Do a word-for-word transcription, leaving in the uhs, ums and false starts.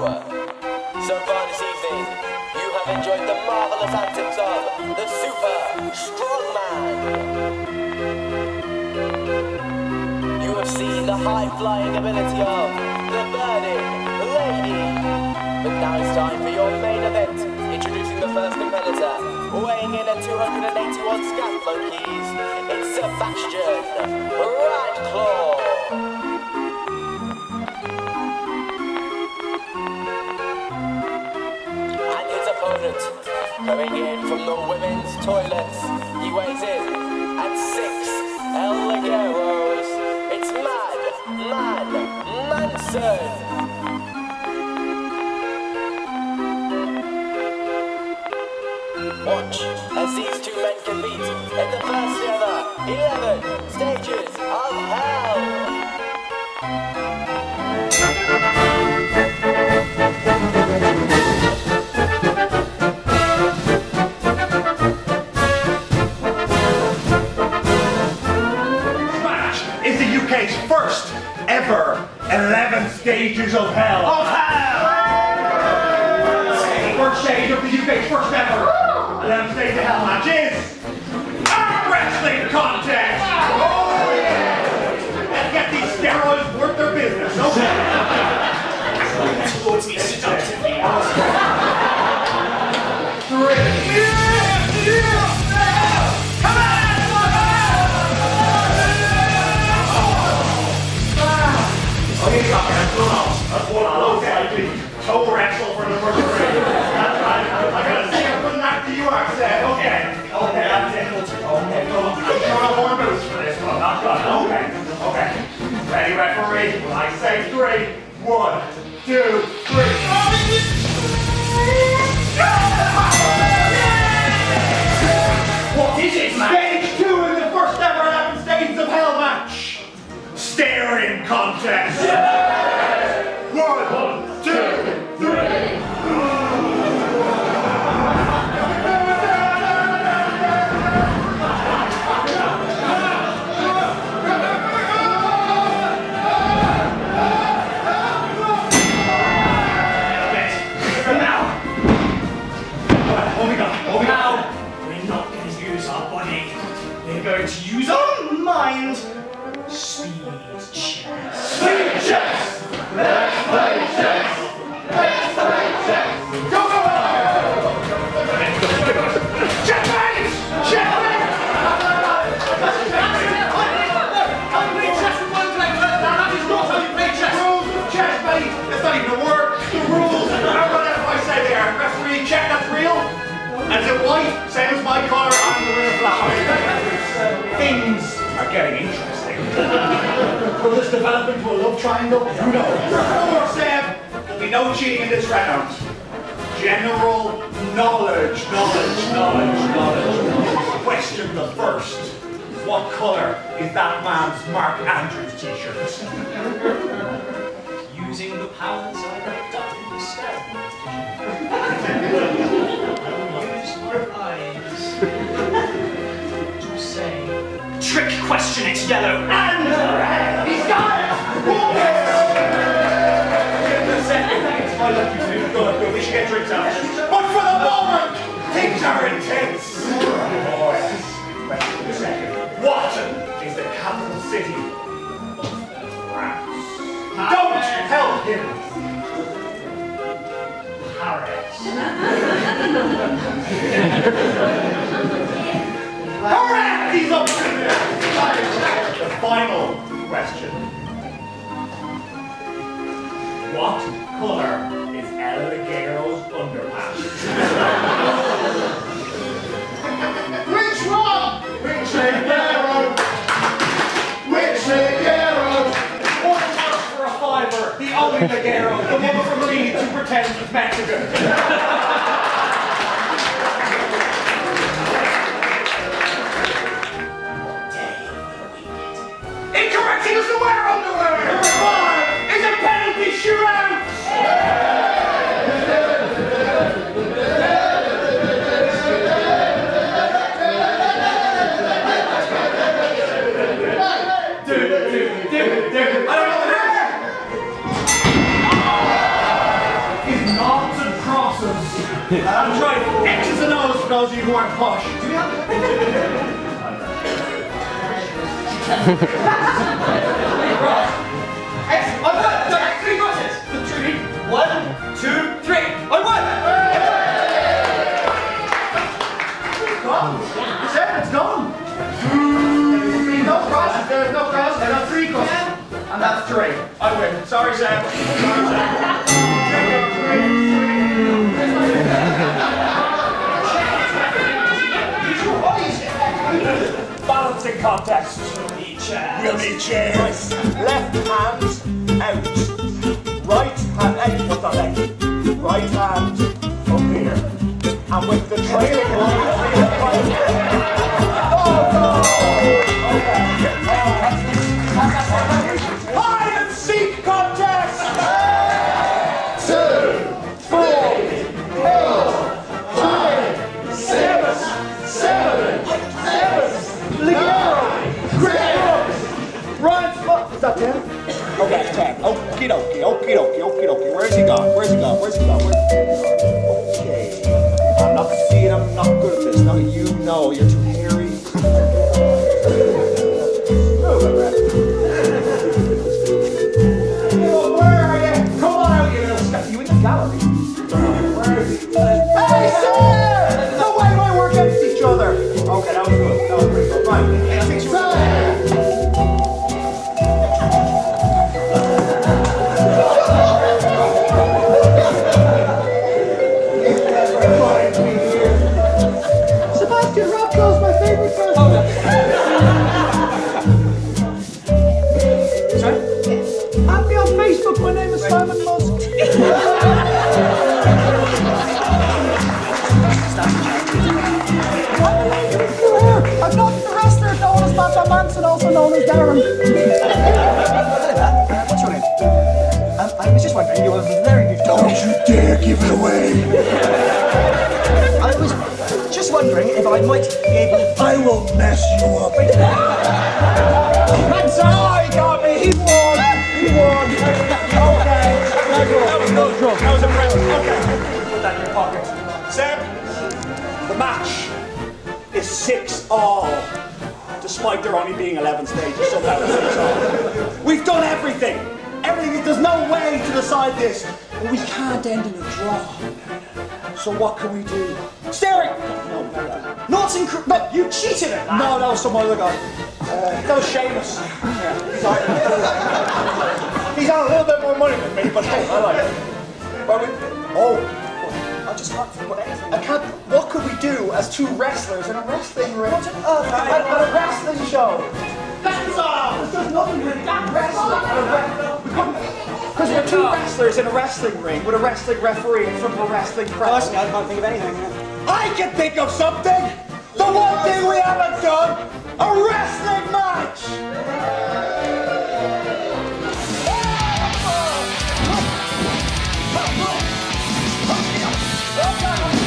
Network. So far this evening, you have enjoyed the marvelous antics of the Super Strongman. You have seen the high-flying ability of the Burning Lady. But now it's time for your main event, introducing the first competitor, weighing in at two hundred eighty-one scat monkeys, it's Sebastian Radclaw. Coming in from the women's toilets, he weighs in at six El Ligeros. It's Mad Mad Manson. Watch as these two men compete in the first ever eleven stages of hell. First ever eleven stages of hell. Of hell! First stage of the U K's first ever eleven stages of hell match is a wrestling contest. Oh yeah! Let's get these steroids worth their business. Okay. Towards me seductively. Three. Yeah! Yeah! Okay, stop it. That's one off. That's one off. Okay. Toe wrestle for number three. That's right. I gotta see it from that to you, I said. Okay. Okay, that's it. Okay, go on. I'm throwing more moves for this one. That's right. Okay. Okay. Ready, referee? When I say three. One, two, three. What is it, man? Stage two in the first ever eleven stages of hell match. Staring contest. And I'm trying X's and O's for those of you who aren't posh. Do we have right. X, I won! There are three buses! The three. One, two, three. I won! It's gone. It's there, it's gone. There's no crosses, there's no crosses, there are three crosses. And that's three. I win. Sorry, Sam. Sorry, Sam. Balancing contest. We'll chairs. We'll be chairs. Left hand out. Right hand out. What's that leg? Right hand up here. And with the trailing one, oh, no! Hide and seek contest. Okie dokie, okie dokie, okie dokie. Where's he gone? Where's he gone? Where's he gone? Where's he gone? Okay. I'm not seeing, I'm not good at this. Now that you know, you're too hairy. Oh, where are you? Come on out, you little scat. You in the gallery? Where are you? Hey, sir! No way my work against each other. Okay, that was good. That was pretty good. Right. I think she was. My name is Simon Moss. I'm not the wrestler known as Mad Mad Manson, also known as Darren. What's your name? Um, I was just wondering, you were very good. Don't you dare give it away. I was just wondering if I might be able to... I will mess you up. That's how I got me. He won. He won. That was no joke. That was impressive. Okay. Put that in your pocket. Sam, the match is six all. Despite there only being eleven stages, so that was six all. We've done everything. Everything. There's no way to decide this. But we can't end in a draw. So what can we do? Staring! No, no, no. Not incredible. No, you cheated it! No, no, some other guy. Uh, that was Seamus. Yeah. Sorry. He's on a little bit more money than me, but hey, I like it. But we, oh, I just can't think of anything. I can't. What could we do as two wrestlers in a wrestling ring? What on earth? At a wrestling show. That's all. This does nothing with that wrestling. Because we're two wrestlers in a wrestling ring with a wrestling referee in front of a wrestling crowd. I can't think of anything. I can think of something. The one thing we haven't done: a wrestling match. Let's go!